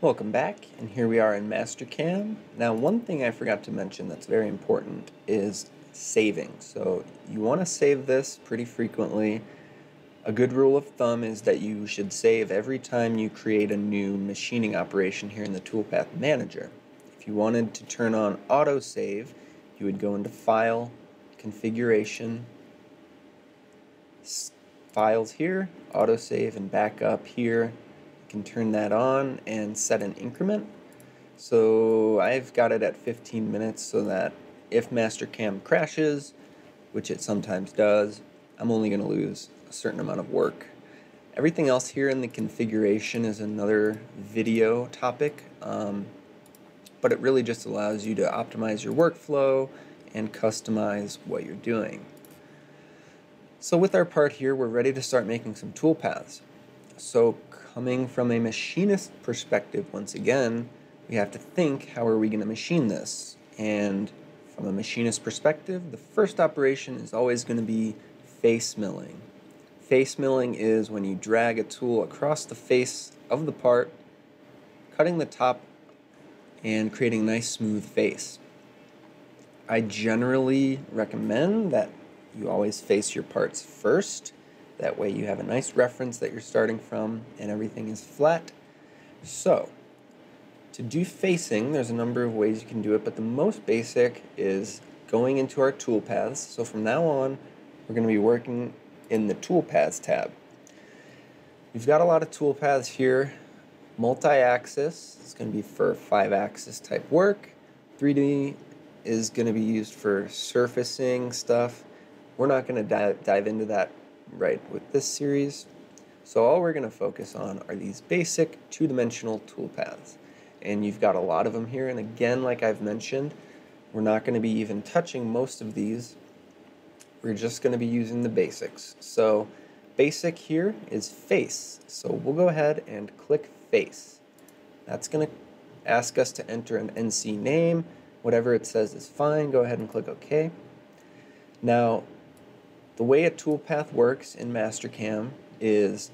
Welcome back, and here we are in Mastercam. Now, one thing I forgot to mention that's very important is saving. So you want to save this pretty frequently. A good rule of thumb is that you should save every time you create a new machining operation here in the Toolpath Manager. If you wanted to turn on AutoSave, you would go into File, Configuration, Files here, AutoSave, and Backup here. You can turn that on and set an increment. So I've got it at 15 minutes so that if Mastercam crashes, which it sometimes does, I'm only going to lose a certain amount of work. Everything else here in the configuration is another video topic. But it really just allows you to optimize your workflow and customize what you're doing. So with our part here, we're ready to start making some toolpaths. So coming from a machinist perspective, once again, we have to think, how are we going to machine this? And from a machinist perspective, the first operation is always going to be face milling. Face milling is when you drag a tool across the face of the part, cutting the top and creating a nice smooth face. I generally recommend that you always face your parts first. That way you have a nice reference that you're starting from and everything is flat. So to do facing, there's a number of ways you can do it, but the most basic is going into our toolpaths. So from now on, we're going to be working in the toolpaths tab. We've got a lot of toolpaths here. Multi-axis is going to be for 5-axis type work. 3D is going to be used for surfacing stuff. We're not going to dive into that right with this series. So all we're going to focus on are these basic two-dimensional toolpaths. And you've got a lot of them here. And again, like I've mentioned, we're not going to be even touching most of these. We're just going to be using the basics. So basic here is face. So we'll go ahead and click face. That's going to ask us to enter an NC name. Whatever it says is fine. Go ahead and click OK. Now, the way a toolpath works in Mastercam is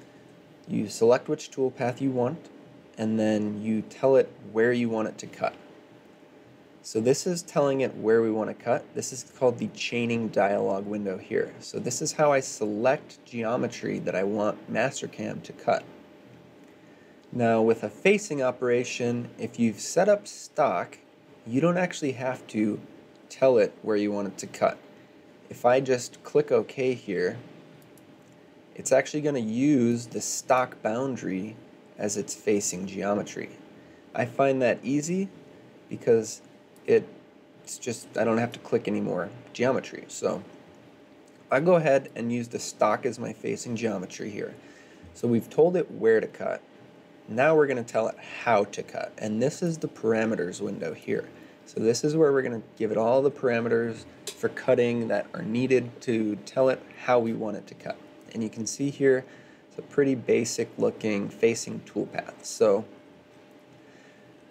you select which toolpath you want, and then you tell it where you want it to cut. So this is telling it where we want to cut. This is called the chaining dialog window here. So this is how I select geometry that I want Mastercam to cut. Now with a facing operation, if you've set up stock, you don't actually have to tell it where you want it to cut. If I just click OK here, it's actually going to use the stock boundary as its facing geometry. I find that easy because it's just, I don't have to click any more geometry. So I go ahead and use the stock as my facing geometry here. So we've told it where to cut. Now we're going to tell it how to cut, and this is the parameters window here. So this is where we're going to give it all the parameters for cutting that are needed to tell it how we want it to cut. And you can see here, it's a pretty basic looking facing toolpath. So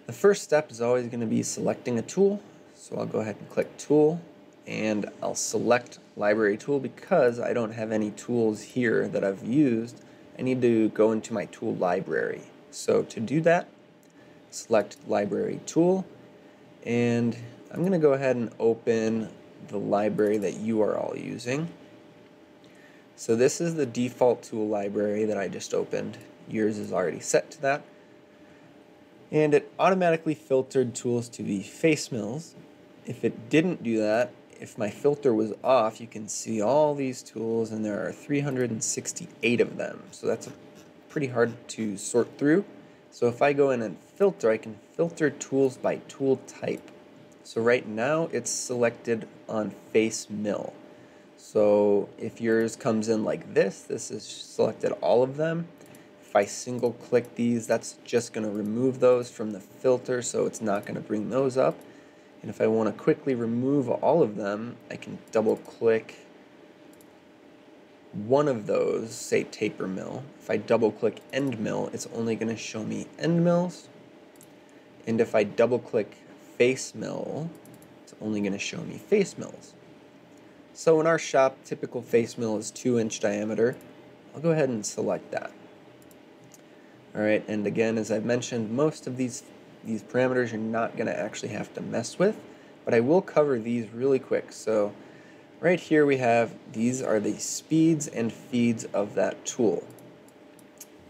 the first step is always going to be selecting a tool. So I'll go ahead and click Tool, and I'll select Library Tool because I don't have any tools here that I've used. I need to go into my tool library. So to do that, select Library Tool, and I'm going to go ahead and open the library that you are all using. So this is the default tool library that I just opened. Yours is already set to that. And it automatically filtered tools to the face mills. If it didn't do that, if my filter was off, you can see all these tools, and there are 368 of them. So that's a pretty hard to sort through. So if I go in and filter, I can filter tools by tool type. So right now it's selected on face mill. So if yours comes in like this, this is selected all of them. If I single click these, that's just going to remove those from the filter, so it's not going to bring those up. And if I want to quickly remove all of them, I can double click one of those, say taper mill. If I double click end mill, it's only going to show me end mills. And if I double click face mill, it's only going to show me face mills. So in our shop, typical face mill is 2-inch diameter. I'll go ahead and select that. Alright, and again, as I've mentioned, most of these parameters you're not going to actually have to mess with, but I will cover these really quick. So right here we have, these are the speeds and feeds of that tool.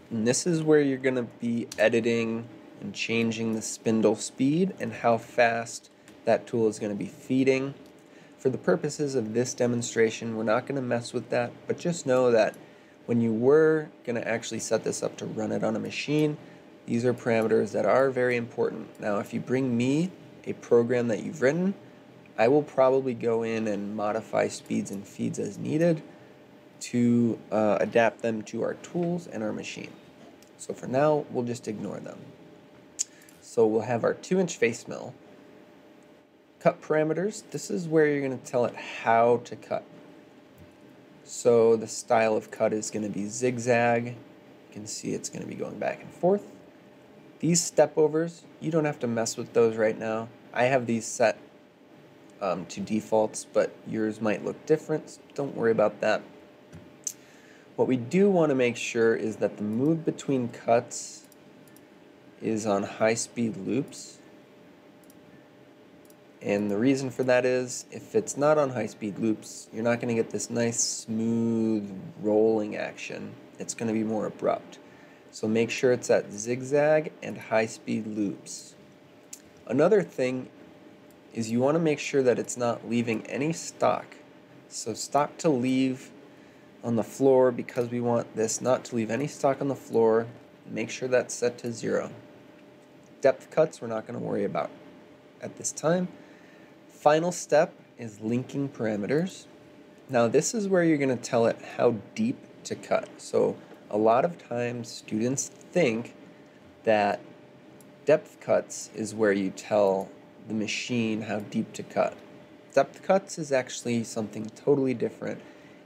And this is where you're going to be editing and changing the spindle speed and how fast that tool is going to be feeding. For the purposes of this demonstration, we're not going to mess with that, but just know that when you were going to actually set this up to run it on a machine, these are parameters that are very important. Now, if you bring me a program that you've written, I will probably go in and modify speeds and feeds as needed to adapt them to our tools and our machine. So for now, we'll just ignore them. So we'll have our 2-inch face mill. Cut parameters, this is where you're going to tell it how to cut. So the style of cut is going to be zigzag. You can see it's going to be going back and forth. These step overs, you don't have to mess with those right now. I have these set to defaults, but yours might look different, so don't worry about that. What we do want to make sure is that the move between cuts is on high-speed loops. And the reason for that is, if it's not on high-speed loops, you're not going to get this nice, smooth, rolling action. It's going to be more abrupt. So make sure it's at zigzag and high-speed loops. Another thing is you want to make sure that it's not leaving any stock. So stock to leave on the floor, because we want this not to leave any stock on the floor. Make sure that's set to 0. Depth cuts we're not going to worry about at this time. Final step is linking parameters. Now this is where you're going to tell it how deep to cut. So a lot of times students think that depth cuts is where you tell the machine how deep to cut. Depth cuts is actually something totally different.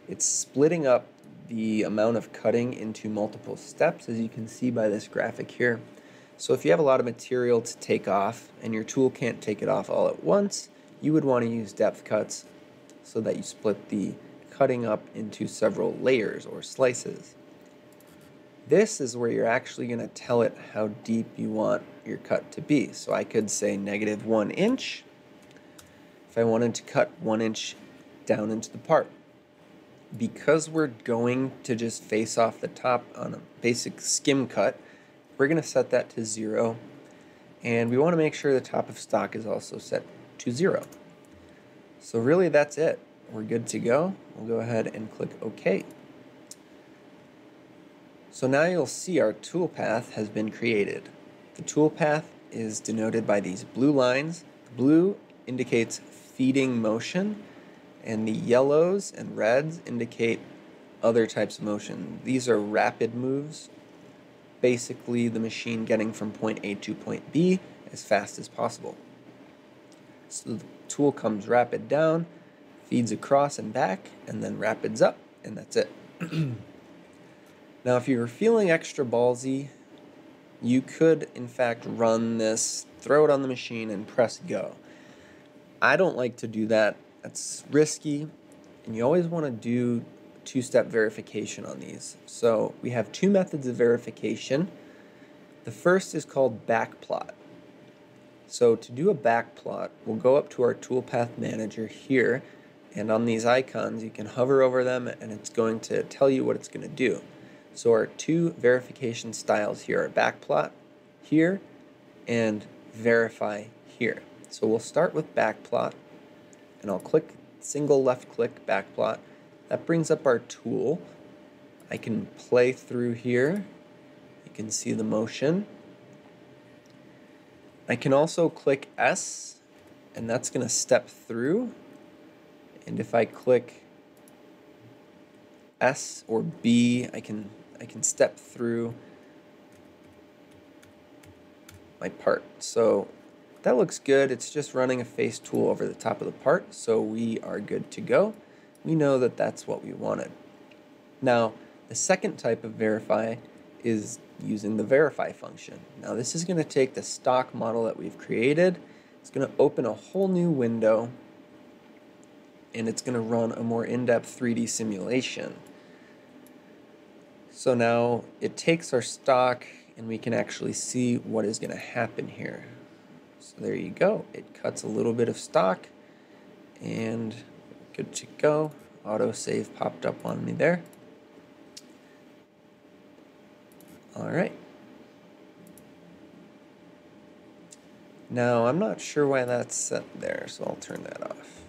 It's splitting up the amount of cutting into multiple steps, as you can see by this graphic here. So if you have a lot of material to take off and your tool can't take it off all at once, you would want to use depth cuts so that you split the cutting up into several layers or slices. This is where you're actually going to tell it how deep you want your cut to be. So I could say -1 inch if I wanted to cut 1 inch down into the part. Because we're going to just face off the top on a basic skim cut, we're going to set that to 0, and we want to make sure the top of stock is also set to 0. So really that's it. We're good to go. We'll go ahead and click OK. So now you'll see our toolpath has been created. The toolpath is denoted by these blue lines. The blue indicates feeding motion, and the yellows and reds indicate other types of motion. These are rapid moves. Basically the machine getting from point A to point B as fast as possible. So the tool comes rapid down, feeds across and back, and then rapids up, and that's it. Now if you were feeling extra ballsy, you could in fact run this, throw it on the machine, and press go. I don't like to do that. That's risky, and you always want to do two-step verification on these. So we have two methods of verification. The first is called backplot. So to do a backplot, we'll go up to our toolpath manager here, and on these icons you can hover over them and it's going to tell you what it's going to do. So our two verification styles here are backplot here and verify here. So we'll start with backplot, and I'll click single left click backplot. That brings up our tool. I can play through here. You can see the motion. I can also click S, and that's going to step through. And if I click S or B, I can step through my part. So that looks good. It's just running a face tool over the top of the part, so we are good to go. We know that that's what we wanted. Now, the second type of verify is using the verify function. Now, this is going to take the stock model that we've created It's going to open a whole new window, and it's going to run a more in-depth 3D simulation. So now it takes our stock, and we can actually see what is going to happen here. So there you go. It cuts a little bit of stock, and good to go. AutoSave popped up on me there. All right. Now, I'm not sure why that's set there, so I'll turn that off.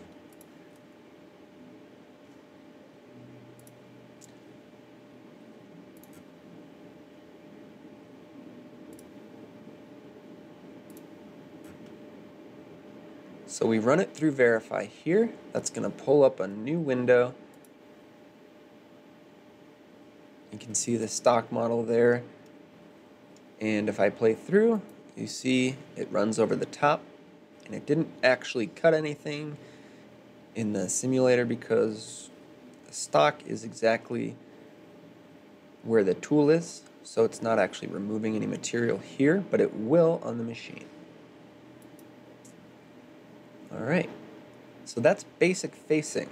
So we run it through verify here. That's going to pull up a new window. You can see the stock model there. And if I play through, you see it runs over the top. And it didn't actually cut anything in the simulator because the stock is exactly where the tool is. So it's not actually removing any material here, but it will on the machine. All right, so that's basic facing.